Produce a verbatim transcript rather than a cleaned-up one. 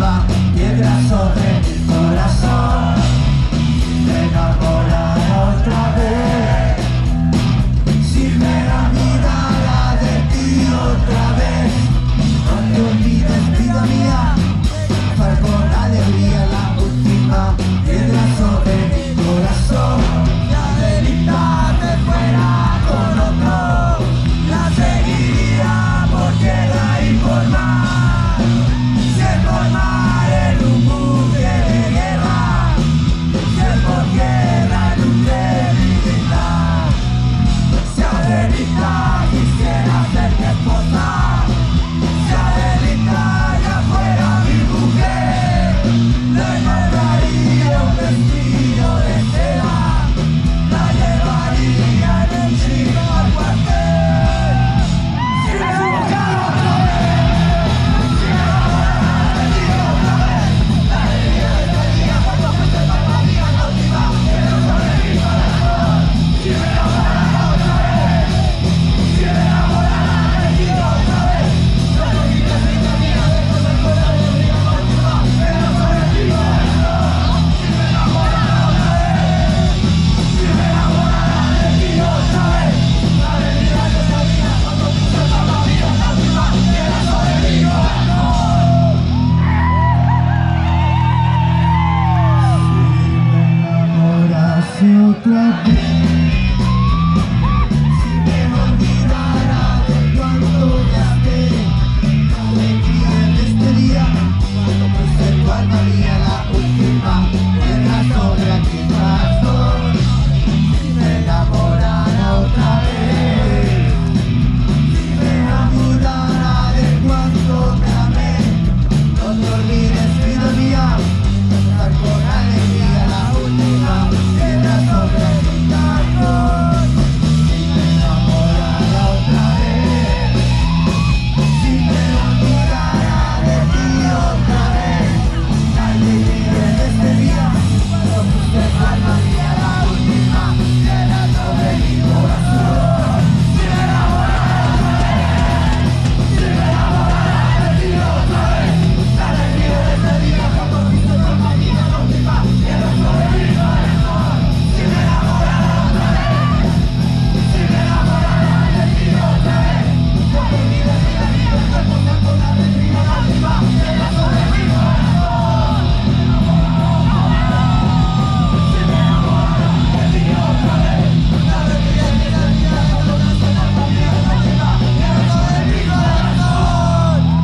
va.